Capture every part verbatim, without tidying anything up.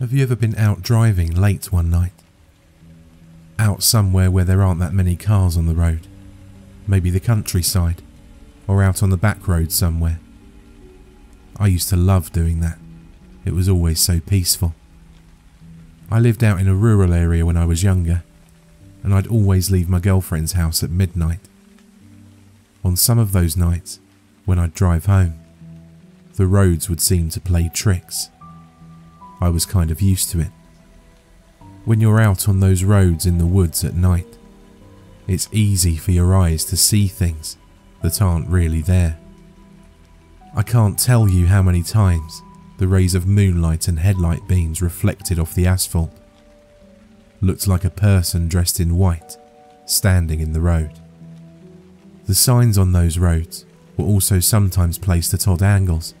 Have you ever been out driving late one night? Out somewhere where there aren't that many cars on the road, maybe the countryside, or out on the back road somewhere. I used to love doing that, it was always so peaceful. I lived out in a rural area when I was younger, and I'd always leave my girlfriend's house at midnight. On some of those nights, when I'd drive home, the roads would seem to play tricks. I was kind of used to it. When you're out on those roads in the woods at night, it's easy for your eyes to see things that aren't really there. I can't tell you how many times the rays of moonlight and headlight beams reflected off the asphalt looked like a person dressed in white standing in the road. The signs on those roads were also sometimes placed at odd angles,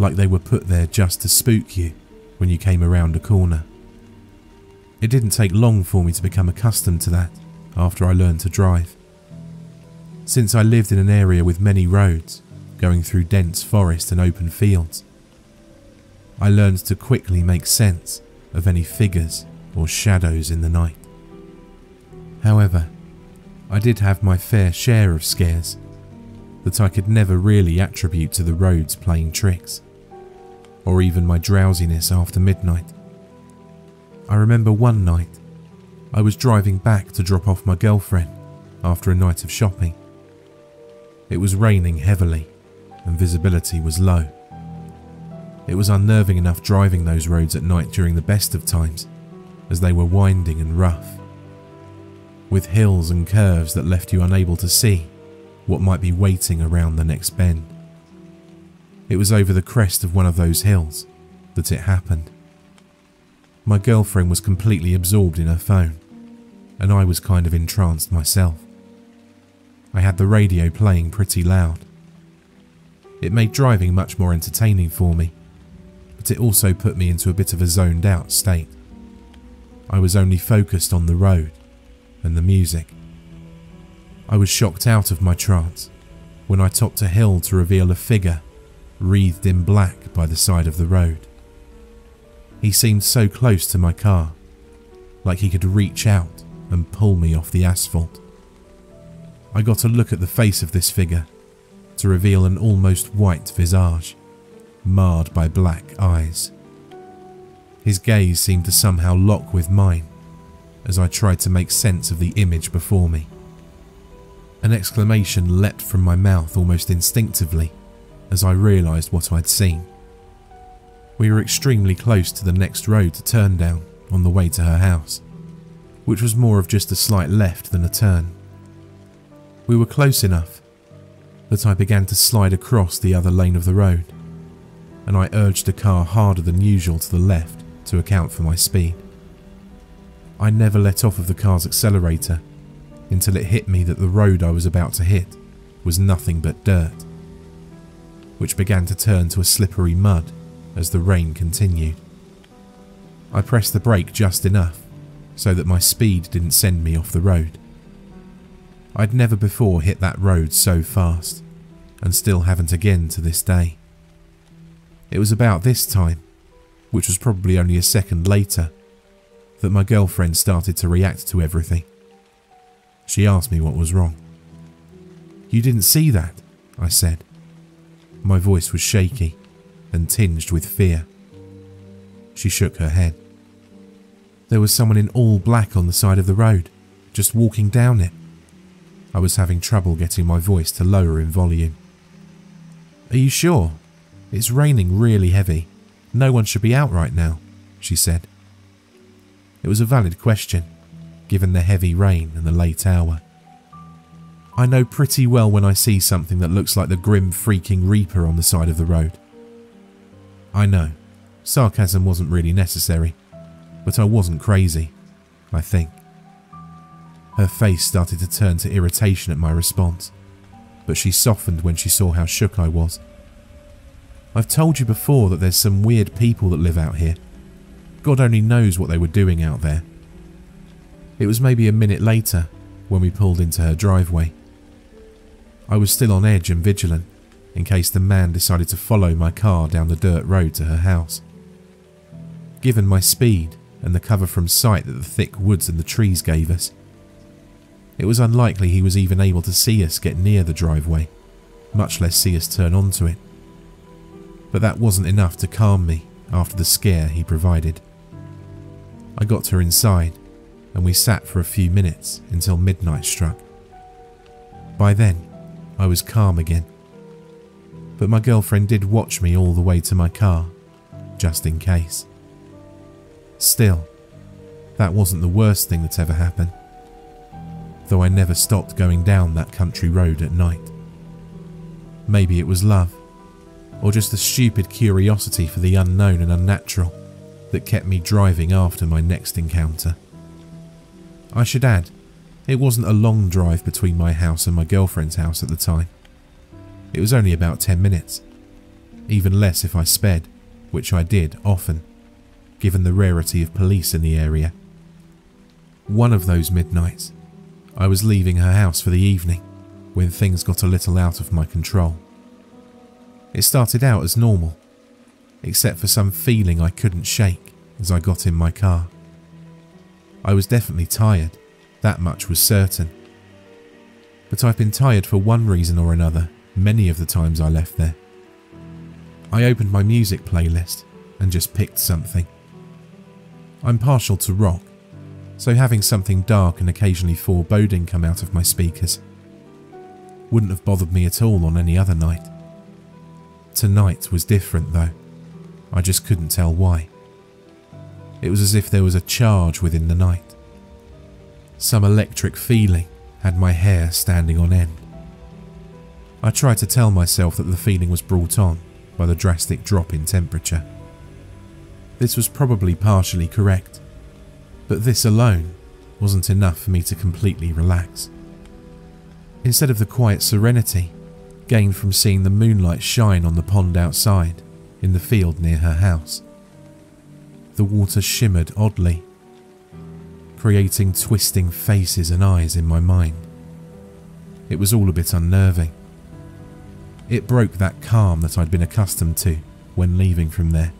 like they were put there just to spook you when you came around a corner. It didn't take long for me to become accustomed to that after I learned to drive. Since I lived in an area with many roads, going through dense forest and open fields, I learned to quickly make sense of any figures or shadows in the night. However, I did have my fair share of scares that I could never really attribute to the roads playing tricks, or even my drowsiness after midnight. I remember one night, I was driving back to drop off my girlfriend after a night of shopping. It was raining heavily and visibility was low. It was unnerving enough driving those roads at night during the best of times, as they were winding and rough, with hills and curves that left you unable to see what might be waiting around the next bend. It was over the crest of one of those hills that it happened. My girlfriend was completely absorbed in her phone, and I was kind of entranced myself. I had the radio playing pretty loud. It made driving much more entertaining for me, but it also put me into a bit of a zoned out state. I was only focused on the road and the music. I was shocked out of my trance when I topped a hill to reveal a figure wreathed in black by the side of the road. He seemed so close to my car, like he could reach out and pull me off the asphalt. I got a look at the face of this figure to reveal an almost white visage, marred by black eyes. His gaze seemed to somehow lock with mine as I tried to make sense of the image before me. An exclamation leapt from my mouth almost instinctively as I realised what I'd seen. We were extremely close to the next road to turn down on the way to her house, which was more of just a slight left than a turn. We were close enough that I began to slide across the other lane of the road, and I urged the car harder than usual to the left to account for my speed. I never let off of the car's accelerator until it hit me that the road I was about to hit was nothing but dirt, which began to turn to a slippery mud as the rain continued. I pressed the brake just enough so that my speed didn't send me off the road. I'd never before hit that road so fast, and still haven't again to this day. It was about this time, which was probably only a second later, that my girlfriend started to react to everything. She asked me what was wrong. "You didn't see that?" I said. My voice was shaky and tinged with fear. She shook her head. "There was someone in all black on the side of the road, just walking down it." I was having trouble getting my voice to lower in volume. "Are you sure? It's raining really heavy. No one should be out right now," she said. It was a valid question, given the heavy rain and the late hour. I know pretty well when I see something that looks like the grim freaking Reaper on the side of the road. I know, sarcasm wasn't really necessary, but I wasn't crazy, I think. Her face started to turn to irritation at my response, but she softened when she saw how shook I was. "I've told you before that there's some weird people that live out here. God only knows what they were doing out there." It was maybe a minute later when we pulled into her driveway. I was still on edge and vigilant, in case the man decided to follow my car down the dirt road to her house. given my speed and the cover from sight that the thick woods and the trees gave us. It was unlikely he was even able to see us get near the driveway, much less see us turn onto it. But that wasn't enough to calm me after the scare he provided. I got her inside, and we sat for a few minutes until midnight struck. By then, I was calm again. But my girlfriend did watch me all the way to my car, just in case. Still, that wasn't the worst thing that's ever happened, though I never stopped going down that country road at night. Maybe it was love, or just a stupid curiosity for the unknown and unnatural that kept me driving after my next encounter. I should add, it wasn't a long drive between my house and my girlfriend's house at the time. It was only about ten minutes, even less if I sped, which I did often, given the rarity of police in the area. One of those midnights, I was leaving her house for the evening when things got a little out of my control. It started out as normal, except for some feeling I couldn't shake as I got in my car. I was definitely tired, that much was certain. But I've been tired for one reason or another many of the times I left there. I opened my music playlist and just picked something. I'm partial to rock, so having something dark and occasionally foreboding come out of my speakers wouldn't have bothered me at all on any other night. Tonight was different though, I just couldn't tell why. It was as if there was a charge within the night. Some electric feeling had my hair standing on end. I tried to tell myself that the feeling was brought on by the drastic drop in temperature. This was probably partially correct, but this alone wasn't enough for me to completely relax. Instead of the quiet serenity gained from seeing the moonlight shine on the pond outside in the field near her house, the water shimmered oddly, creating twisting faces and eyes in my mind. It was all a bit unnerving. It broke that calm that I'd been accustomed to when leaving from there.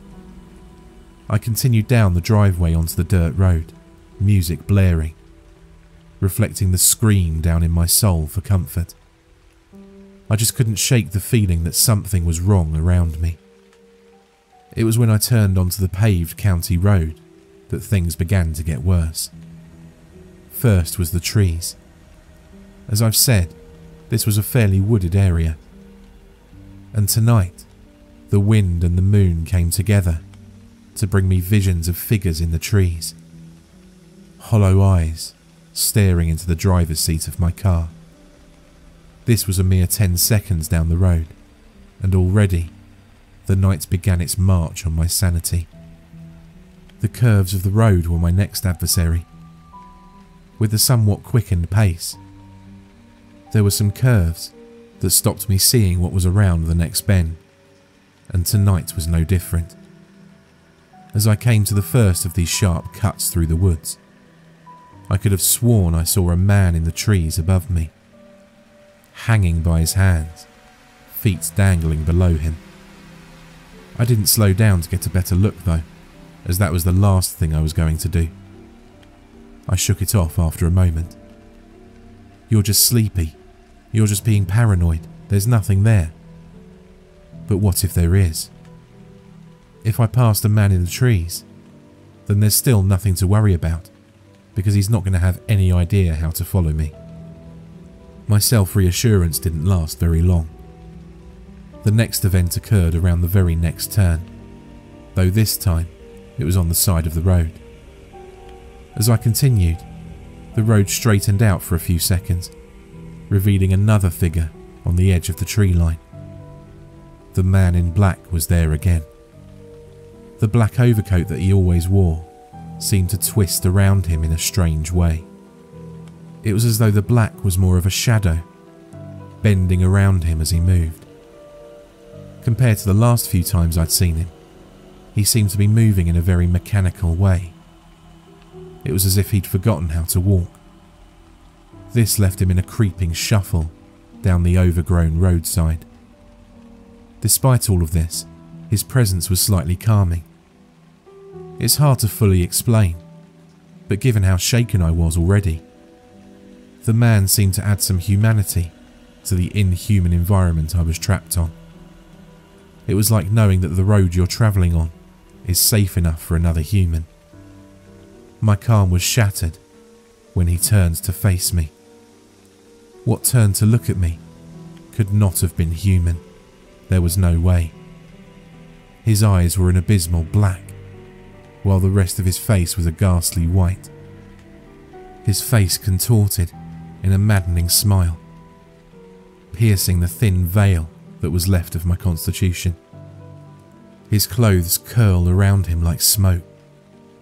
I continued down the driveway onto the dirt road, music blaring, reflecting the scream down in my soul for comfort. I just couldn't shake the feeling that something was wrong around me. It was when I turned onto the paved county road that things began to get worse. First was the trees. As I've said, this was a fairly wooded area. And tonight, the wind and the moon came together to bring me visions of figures in the trees. Hollow eyes staring into the driver's seat of my car. This was a mere ten seconds down the road, and already the night began its march on my sanity. The curves of the road were my next adversary. With a somewhat quickened pace, there were some curves that stopped me seeing what was around the next bend, and tonight was no different. As I came to the first of these sharp cuts through the woods, I could have sworn I saw a man in the trees above me, hanging by his hands, feet dangling below him. I didn't slow down to get a better look though, as that was the last thing I was going to do. I shook it off after a moment. "You're just sleepy. You're just being paranoid. There's nothing there." But what if there is? If I passed a man in the trees, then there's still nothing to worry about, because he's not going to have any idea how to follow me. My self-reassurance didn't last very long. The next event occurred around the very next turn, though this time it was on the side of the road. As I continued, the road straightened out for a few seconds, revealing another figure on the edge of the tree line. The man in black was there again. The black overcoat that he always wore seemed to twist around him in a strange way. It was as though the black was more of a shadow, bending around him as he moved. Compared to the last few times I'd seen him, he seemed to be moving in a very mechanical way. It was as if he'd forgotten how to walk. This left him in a creeping shuffle down the overgrown roadside. Despite all of this, his presence was slightly calming. It's hard to fully explain, but given how shaken I was already, the man seemed to add some humanity to the inhuman environment I was trapped on. It was like knowing that the road you're travelling on is safe enough for another human. My calm was shattered when he turned to face me. What turned to look at me could not have been human. There was no way. His eyes were an abysmal black, while the rest of his face was a ghastly white. His face contorted in a maddening smile, piercing the thin veil that was left of my constitution. His clothes curled around him like smoke,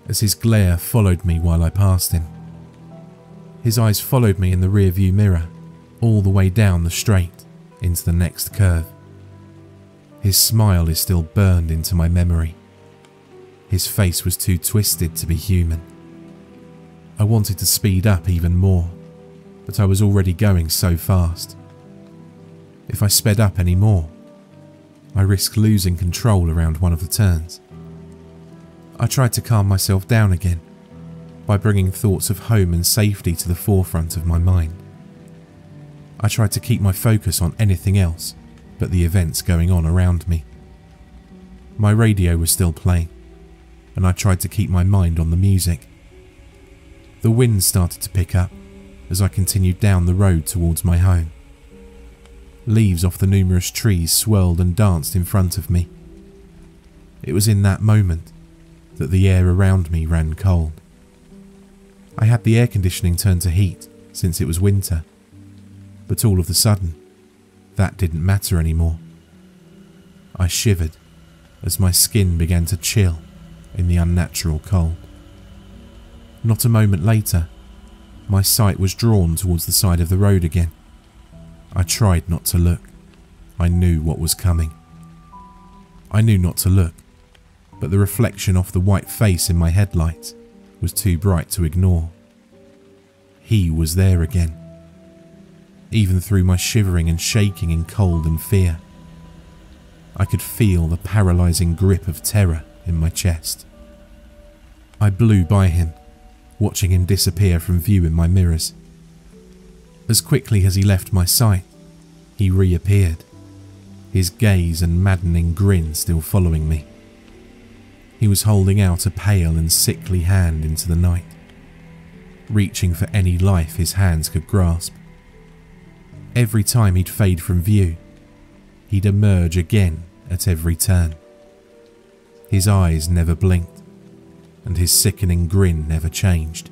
as his glare followed me while I passed him. His eyes followed me in the rearview mirror, all the way down the straight, into the next curve. His smile is still burned into my memory. His face was too twisted to be human. I wanted to speed up even more, but I was already going so fast. If I sped up any more, I risked losing control around one of the turns. I tried to calm myself down again by bringing thoughts of home and safety to the forefront of my mind. I tried to keep my focus on anything else but the events going on around me. My radio was still playing, and I tried to keep my mind on the music. The wind started to pick up as I continued down the road towards my home. Leaves off the numerous trees swirled and danced in front of me. It was in that moment that the air around me ran cold. I had the air conditioning turned to heat since it was winter, but all of a sudden, that didn't matter anymore. I shivered as my skin began to chill in the unnatural cold. Not a moment later, my sight was drawn towards the side of the road again. I tried not to look. I knew what was coming. I knew not to look, but the reflection off the white face in my headlights was too bright to ignore. He was there again. Even through my shivering and shaking in cold and fear, I could feel the paralysing grip of terror in my chest. I blew by him, watching him disappear from view in my mirrors. As quickly as he left my sight, he reappeared, his gaze and maddening grin still following me. He was holding out a pale and sickly hand into the night, reaching for any life his hands could grasp. Every time he'd fade from view, he'd emerge again at every turn. His eyes never blinked, and his sickening grin never changed.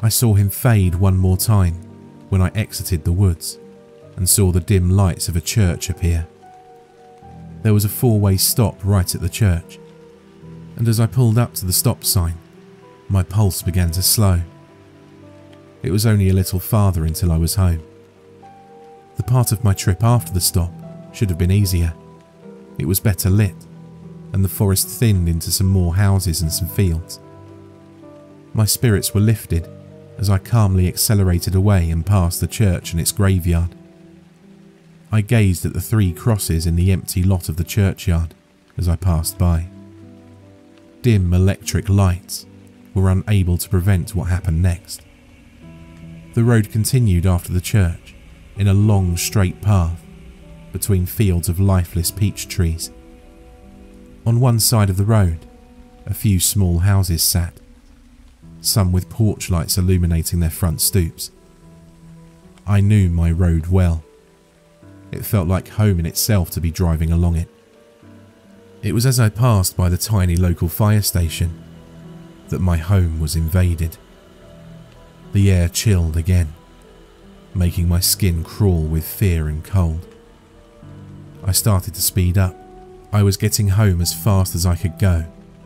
I saw him fade one more time when I exited the woods and saw the dim lights of a church appear. There was a four-way stop right at the church, and as I pulled up to the stop sign, my pulse began to slow. It was only a little farther until I was home. The part of my trip after the stop should have been easier. It was better lit, and the forest thinned into some more houses and some fields. My spirits were lifted as I calmly accelerated away and passed the church and its graveyard. I gazed at the three crosses in the empty lot of the churchyard as I passed by. Dim electric lights were unable to prevent what happened next. The road continued after the church in a long straight path between fields of lifeless peach trees. On one side of the road, a few small houses sat, some with porch lights illuminating their front stoops. I knew my road well. It felt like home in itself to be driving along it. It was as I passed by the tiny local fire station that my home was invaded. The air chilled again, making my skin crawl with fear and cold. I started to speed up. I was getting home as fast as I could go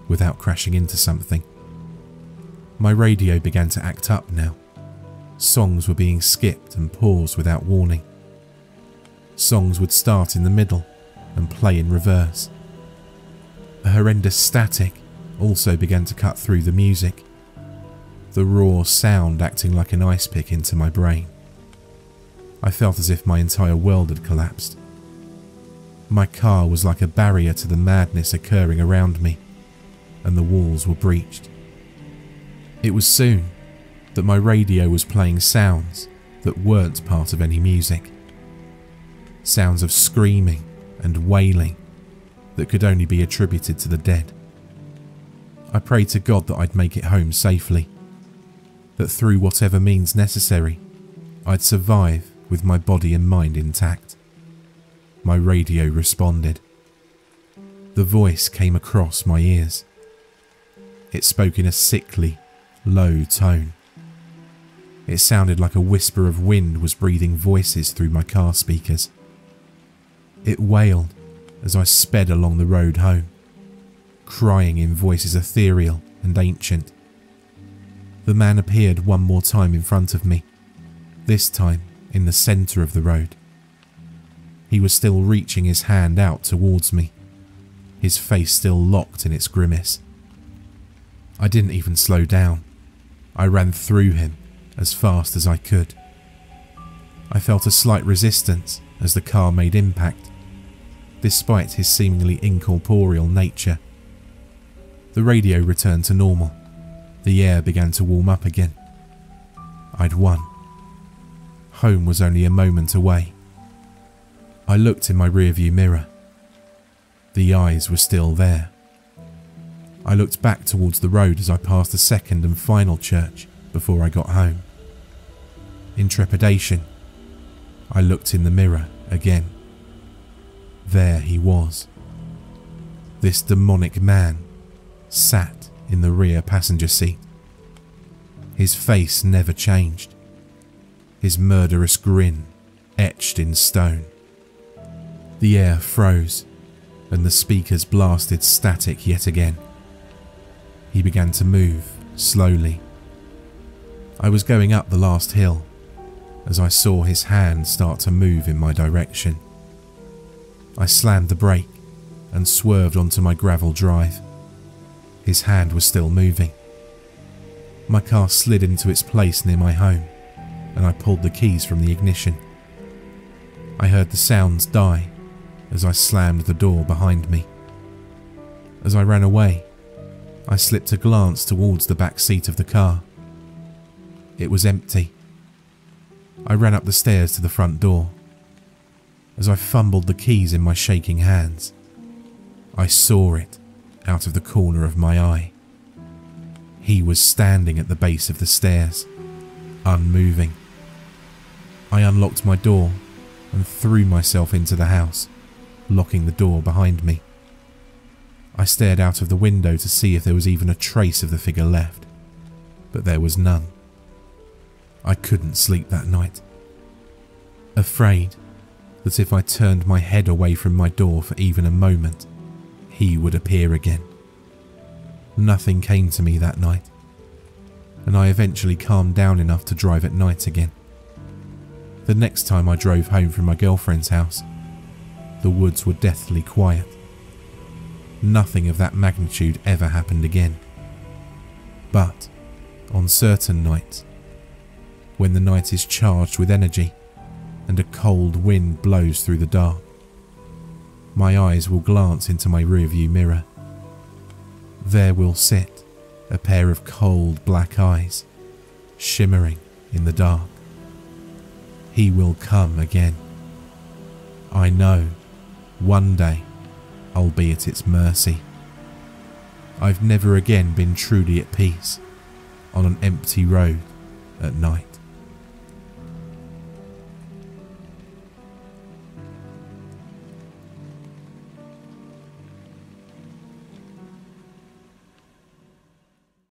without crashing into something. My radio began to act up now. Songs were being skipped and paused without warning. Songs would start in the middle and play in reverse. A horrendous static also began to cut through the music, the raw sound acting like an ice pick into my brain. I felt as if my entire world had collapsed. My car was like a barrier to the madness occurring around me, and the walls were breached. It was soon that my radio was playing sounds that weren't part of any music. Sounds of screaming and wailing that could only be attributed to the dead. I prayed to God that I'd make it home safely, that through whatever means necessary, I'd survive with my body and mind intact. My radio responded. The voice came across my ears. It spoke in a sickly, low tone. It sounded like a whisper of wind was breathing voices through my car speakers. It wailed as I sped along the road home, crying in voices ethereal and ancient. The man appeared one more time in front of me, this time in the centre of the road. He was still reaching his hand out towards me, his face still locked in its grimace. I didn't even slow down. I ran through him as fast as I could. I felt a slight resistance as the car made impact, despite his seemingly incorporeal nature. The radio returned to normal. The air began to warm up again. I'd won. Home was only a moment away. I looked in my rearview mirror. The eyes were still there. I looked back towards the road as I passed the second and final church before I got home. In trepidation, I looked in the mirror again. There he was. This demonic man sat in the rear passenger seat. His face never changed, his murderous grin etched in stone. The air froze, and the speakers blasted static yet again. He began to move slowly. I was going up the last hill as I saw his hand start to move in my direction. I slammed the brake and swerved onto my gravel drive. His hand was still moving. My car slid into its place near my home, and I pulled the keys from the ignition. I heard the sounds die as I slammed the door behind me. As I ran away, I slipped a glance towards the back seat of the car. It was empty. I ran up the stairs to the front door. As I fumbled the keys in my shaking hands, I saw it out of the corner of my eye. He was standing at the base of the stairs, unmoving. I unlocked my door and threw myself into the house, locking the door behind me. I stared out of the window to see if there was even a trace of the figure left, but there was none. I couldn't sleep that night, afraid that if I turned my head away from my door for even a moment, he would appear again. Nothing came to me that night, and I eventually calmed down enough to drive at night again. The next time I drove home from my girlfriend's house, the woods were deathly quiet. Nothing of that magnitude ever happened again. But on certain nights, when the night is charged with energy and a cold wind blows through the dark, my eyes will glance into my rearview mirror. There will sit a pair of cold black eyes, shimmering in the dark. He will come again. I know, one day, I'll be at its mercy. I've never again been truly at peace on an empty road at night.